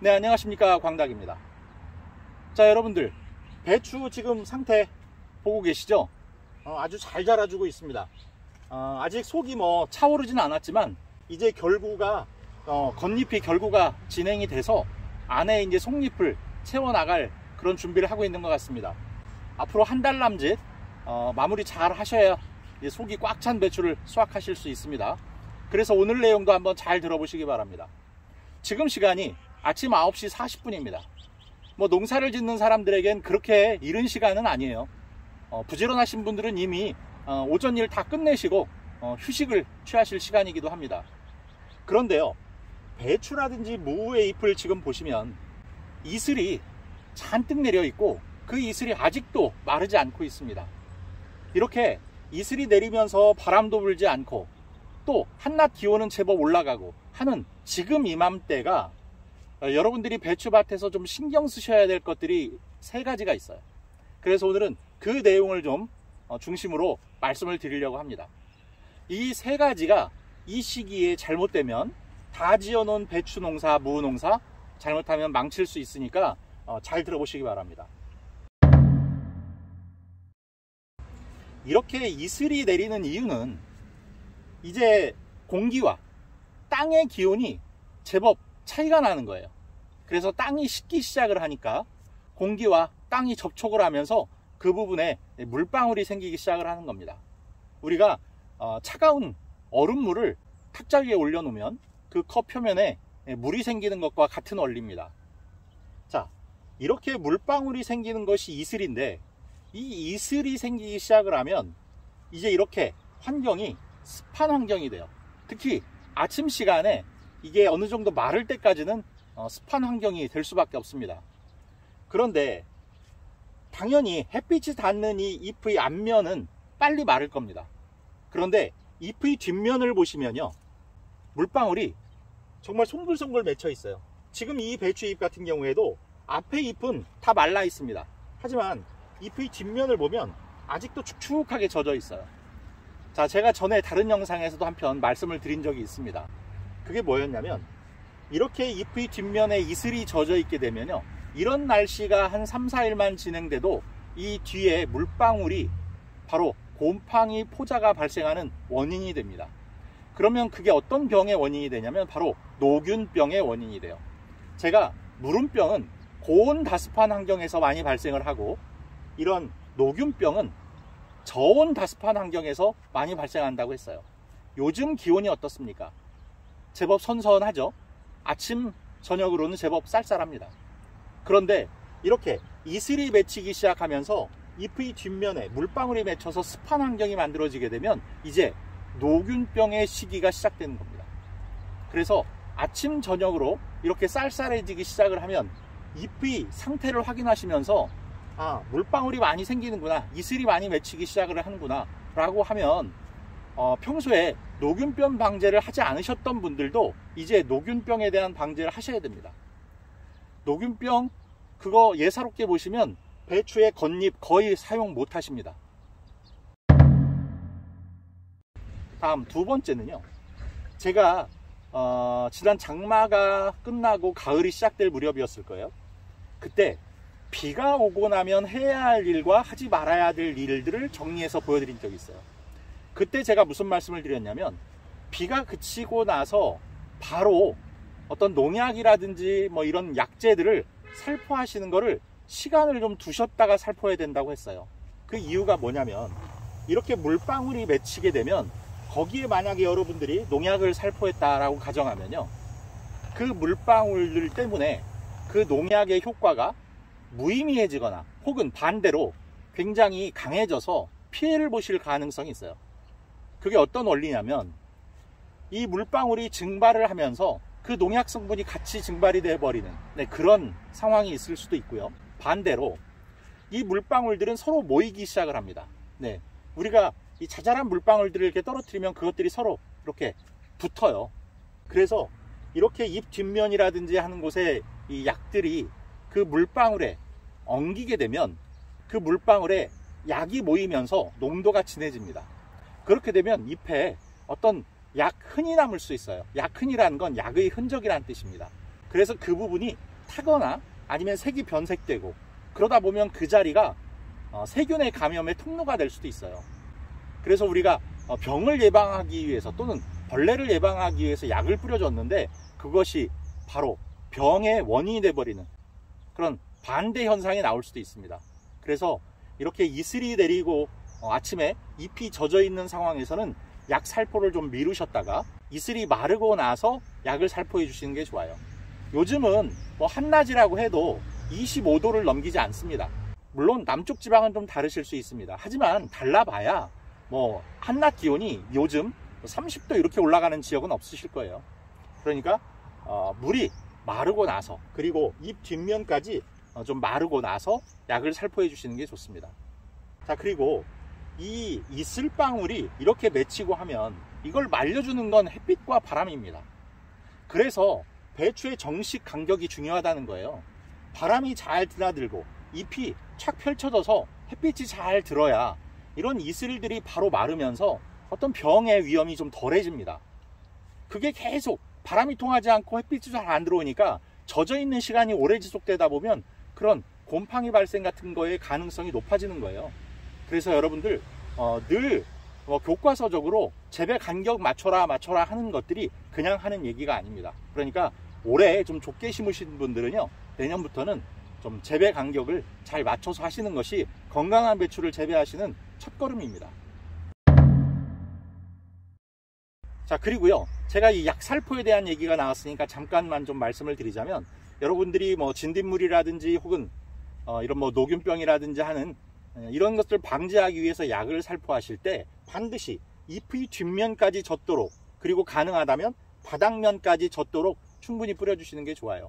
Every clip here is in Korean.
네, 안녕하십니까, 광닭입니다. 자, 여러분들, 배추 지금 상태 보고 계시죠? 아주 잘 자라주고 있습니다. 아직 속이 뭐 차오르진 않았지만 이제 결구가 겉잎이 결구가 진행이 돼서 안에 이제 속잎을 채워 나갈 그런 준비를 하고 있는 것 같습니다. 앞으로 한 달 남짓 마무리 잘 하셔야 이제 속이 꽉 찬 배추를 수확하실 수 있습니다. 그래서 오늘 내용도 한번 잘 들어보시기 바랍니다. 지금 시간이 아침 9시 40분입니다. 뭐 농사를 짓는 사람들에겐 그렇게 이른 시간은 아니에요. 부지런하신 분들은 이미 오전 일 다 끝내시고 휴식을 취하실 시간이기도 합니다. 그런데요, 배추라든지 무의 잎을 지금 보시면 이슬이 잔뜩 내려 있고 그 이슬이 아직도 마르지 않고 있습니다. 이렇게 이슬이 내리면서 바람도 불지 않고 또 한낮 기온은 제법 올라가고 하는 지금 이맘때가 여러분들이 배추밭에서 좀 신경 쓰셔야 될 것들이 세 가지가 있어요. 그래서 오늘은 그 내용을 좀 중심으로 말씀을 드리려고 합니다. 이 세 가지가 이 시기에 잘못되면 다 지어놓은 배추 농사, 무 농사 잘못하면 망칠 수 있으니까 잘 들어보시기 바랍니다. 이렇게 이슬이 내리는 이유는 이제 공기와 땅의 기온이 제법 차이가 나는 거예요. 그래서 땅이 식기 시작을 하니까 공기와 땅이 접촉을 하면서 그 부분에 물방울이 생기기 시작을 하는 겁니다. 우리가 차가운 얼음물을 탁자 위에 올려놓으면 그 컵 표면에 물이 생기는 것과 같은 원리입니다. 자, 이렇게 물방울이 생기는 것이 이슬인데 이 이슬이 생기기 시작을 하면 이제 이렇게 환경이 습한 환경이 돼요. 특히 아침 시간에 이게 어느 정도 마를 때까지는 습한 환경이 될 수밖에 없습니다. 그런데 당연히 햇빛이 닿는 이 잎의 앞면은 빨리 마를 겁니다. 그런데 잎의 뒷면을 보시면요, 물방울이 정말 송글송글 맺혀 있어요. 지금 이 배추잎 같은 경우에도 앞에 잎은 다 말라 있습니다. 하지만 잎의 뒷면을 보면 아직도 축축하게 젖어 있어요. 자, 제가 전에 다른 영상에서도 한편 말씀을 드린 적이 있습니다. 그게 뭐였냐면 이렇게 잎의 뒷면에 이슬이 젖어 있게 되면요, 이런 날씨가 한 3, 4일만 진행돼도 이 뒤에 물방울이 바로 곰팡이 포자가 발생하는 원인이 됩니다. 그러면 그게 어떤 병의 원인이 되냐면 바로 노균병의 원인이 돼요. 제가 무름병은 고온 다습한 환경에서 많이 발생을 하고 이런 노균병은 저온 다습한 환경에서 많이 발생한다고 했어요. 요즘 기온이 어떻습니까? 제법 선선하죠. 아침 저녁으로는 제법 쌀쌀합니다. 그런데 이렇게 이슬이 맺히기 시작하면서 잎의 뒷면에 물방울이 맺혀서 습한 환경이 만들어지게 되면 이제 노균병의 시기가 시작되는 겁니다. 그래서 아침 저녁으로 이렇게 쌀쌀해지기 시작을 하면 잎의 상태를 확인하시면서 아, 물방울이 많이 생기는구나, 이슬이 많이 맺히기 시작을 하는구나 라고 하면 평소에 노균병 방제를 하지 않으셨던 분들도 이제 노균병에 대한 방제를 하셔야 됩니다. 노균병 그거 예사롭게 보시면 배추의 겉잎 거의 사용 못 하십니다. 다음 두 번째는요, 제가 지난 장마가 끝나고 가을이 시작될 무렵이었을 거예요. 그때 비가 오고 나면 해야 할 일과 하지 말아야 될 일들을 정리해서 보여드린 적이 있어요. 그때 제가 무슨 말씀을 드렸냐면 비가 그치고 나서 바로 어떤 농약이라든지 뭐 이런 약재들을 살포하시는 거를 시간을 좀 두셨다가 살포해야 된다고 했어요. 그 이유가 뭐냐면 이렇게 물방울이 맺히게 되면 거기에 만약에 여러분들이 농약을 살포했다라고 가정하면요, 그 물방울들 때문에 그 농약의 효과가 무의미해지거나 혹은 반대로 굉장히 강해져서 피해를 보실 가능성이 있어요. 그게 어떤 원리냐면 이 물방울이 증발을 하면서 그 농약 성분이 같이 증발이 돼버리는 그런 상황이 있을 수도 있고요. 반대로 이 물방울들은 서로 모이기 시작을 합니다. 네, 우리가 이 자잘한 물방울들을 이렇게 떨어뜨리면 그것들이 서로 이렇게 붙어요. 그래서 이렇게 잎 뒷면이라든지 하는 곳에 이 약들이 그 물방울에 엉기게 되면 그 물방울에 약이 모이면서 농도가 진해집니다. 그렇게 되면 잎에 어떤 약 흔이 남을 수 있어요. 약 흔이라는 건 약의 흔적이라는 뜻입니다. 그래서 그 부분이 타거나 아니면 색이 변색되고 그러다 보면 그 자리가 세균의 감염의 통로가 될 수도 있어요. 그래서 우리가 병을 예방하기 위해서 또는 벌레를 예방하기 위해서 약을 뿌려줬는데 그것이 바로 병의 원인이 되어버리는 그런 반대 현상이 나올 수도 있습니다. 그래서 이렇게 이슬이 내리고 아침에 잎이 젖어 있는 상황에서는 약 살포를 좀 미루셨다가 이슬이 마르고 나서 약을 살포해 주시는 게 좋아요. 요즘은 뭐 한낮이라고 해도 25도를 넘기지 않습니다. 물론 남쪽 지방은 좀 다르실 수 있습니다. 하지만 달라봐야 뭐 한낮 기온이 요즘 30도 이렇게 올라가는 지역은 없으실 거예요. 그러니까 물이 마르고 나서 그리고 잎 뒷면까지 좀 마르고 나서 약을 살포해 주시는 게 좋습니다. 자, 그리고 이 이슬방울이 이렇게 맺히고 하면 이걸 말려주는 건 햇빛과 바람입니다. 그래서 배추의 정식 간격이 중요하다는 거예요. 바람이 잘 드나들고 잎이 착 펼쳐져서 햇빛이 잘 들어야 이런 이슬들이 바로 마르면서 어떤 병의 위험이 좀 덜해집니다. 그게 계속 바람이 통하지 않고 햇빛이 잘 안 들어오니까 젖어있는 시간이 오래 지속되다 보면 그런 곰팡이 발생 같은 거의 가능성이 높아지는 거예요. 그래서 여러분들 늘 교과서적으로 재배 간격 맞춰라 하는 것들이 그냥 하는 얘기가 아닙니다. 그러니까 올해 좀 좁게 심으신 분들은요, 내년부터는 좀 재배 간격을 잘 맞춰서 하시는 것이 건강한 배추를 재배하시는 첫걸음입니다. 자, 그리고요, 제가 이 약살포에 대한 얘기가 나왔으니까 잠깐만 좀 말씀을 드리자면, 여러분들이 뭐 진딧물이라든지 혹은 이런 뭐 노균병이라든지 하는 이런 것들을 방지하기 위해서 약을 살포하실 때 반드시 잎의 뒷면까지 젖도록, 그리고 가능하다면 바닥면까지 젖도록 충분히 뿌려주시는 게 좋아요.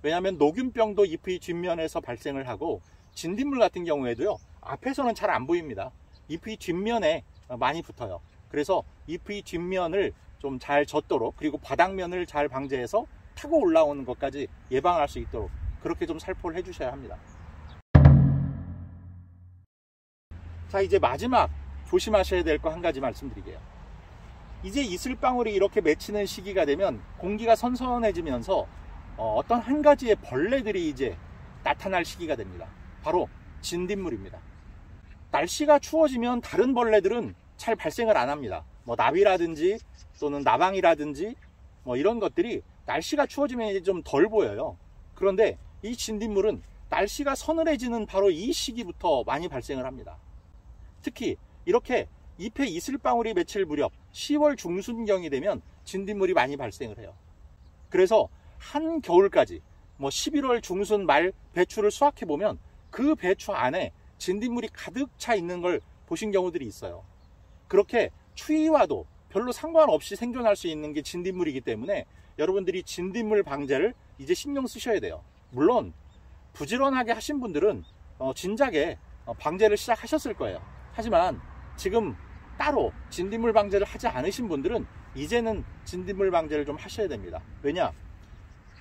왜냐하면 노균병도 잎의 뒷면에서 발생을 하고, 진딧물 같은 경우에도요, 앞에서는 잘 안 보입니다. 잎의 뒷면에 많이 붙어요. 그래서 잎의 뒷면을 좀 잘 젖도록, 그리고 바닥면을 잘 방제해서 타고 올라오는 것까지 예방할 수 있도록 그렇게 좀 살포를 해주셔야 합니다. 자, 이제 마지막 조심하셔야 될 거 한 가지 말씀드릴게요. 이제 이슬방울이 이렇게 맺히는 시기가 되면 공기가 선선해지면서 어떤 한 가지의 벌레들이 이제 나타날 시기가 됩니다. 바로 진딧물입니다. 날씨가 추워지면 다른 벌레들은 잘 발생을 안 합니다. 뭐 나비라든지 또는 나방이라든지 뭐 이런 것들이 날씨가 추워지면 좀 덜 보여요. 그런데 이 진딧물은 날씨가 서늘해지는 바로 이 시기부터 많이 발생을 합니다. 특히 이렇게 잎에 이슬방울이 맺힐 무렵 10월 중순경이 되면 진딧물이 많이 발생을 해요. 그래서 한겨울까지 뭐 11월 중순 말 배추를 수확해보면 그 배추 안에 진딧물이 가득 차 있는 걸 보신 경우들이 있어요. 그렇게 추위와도 별로 상관없이 생존할 수 있는 게 진딧물이기 때문에 여러분들이 진딧물 방제를 이제 신경 쓰셔야 돼요. 물론 부지런하게 하신 분들은 진작에 방제를 시작하셨을 거예요. 하지만 지금 따로 진딧물 방제를 하지 않으신 분들은 이제는 진딧물 방제를 좀 하셔야 됩니다. 왜냐?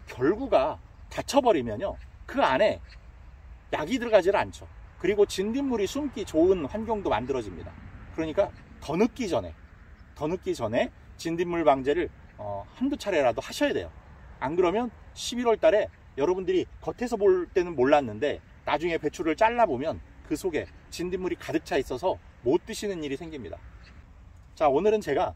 결구가 닫혀버리면요, 그 안에 약이 들어가질 않죠. 그리고 진딧물이 숨기 좋은 환경도 만들어집니다. 그러니까 더 늦기 전에 진딧물 방제를 한두 차례라도 하셔야 돼요. 안 그러면 11월 달에 여러분들이 겉에서 볼 때는 몰랐는데 나중에 배추를 잘라보면 그 속에 진딧물이 가득 차 있어서 못 드시는 일이 생깁니다. 자, 오늘은 제가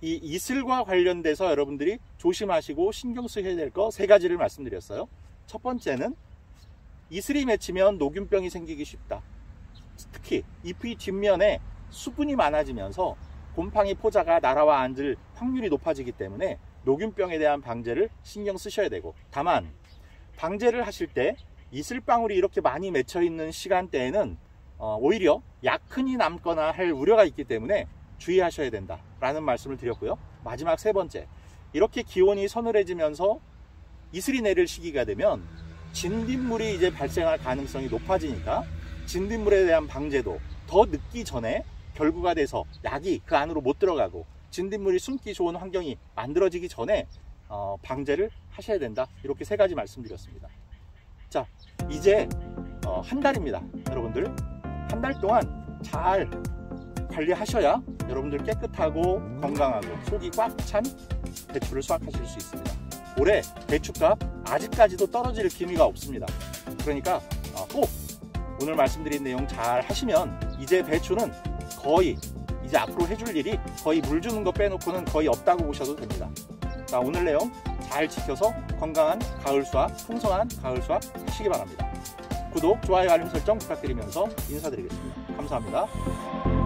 이 이슬과 관련돼서 여러분들이 조심하시고 신경 쓰셔야 될 거 3가지를 말씀드렸어요. 첫 번째는 이슬이 맺히면 노균병이 생기기 쉽다. 특히 잎의 뒷면에 수분이 많아지면서 곰팡이 포자가 날아와 앉을 확률이 높아지기 때문에 노균병에 대한 방제를 신경 쓰셔야 되고, 다만 방제를 하실 때 이슬방울이 이렇게 많이 맺혀 있는 시간대에는 오히려 약흔이 남거나 할 우려가 있기 때문에 주의하셔야 된다라는 말씀을 드렸고요. 마지막 3번째, 이렇게 기온이 서늘해지면서 이슬이 내릴 시기가 되면 진딧물이 이제 발생할 가능성이 높아지니까 진딧물에 대한 방제도 더 늦기 전에 결구가 돼서 약이 그 안으로 못 들어가고 진딧물이 숨기 좋은 환경이 만들어지기 전에 방제를 하셔야 된다. 이렇게 3가지 말씀드렸습니다. 자, 이제 한 달입니다. 여러분들 한 달 동안 잘 관리하셔야 여러분들 깨끗하고 건강하고 속이 꽉 찬 배추를 수확하실 수 있습니다. 올해 배춧값 아직까지도 떨어질 기미가 없습니다. 그러니까 꼭 오늘 말씀드린 내용 잘 하시면 이제 배추는 거의 이제 앞으로 해줄 일이 거의 물 주는 거 빼놓고는 거의 없다고 보셔도 됩니다. 자, 오늘 내용 잘 지켜서 건강한 가을 수확, 풍성한 가을 수확 하시기 바랍니다. 구독, 좋아요, 알림 설정 부탁드리면서 인사드리겠습니다. 감사합니다.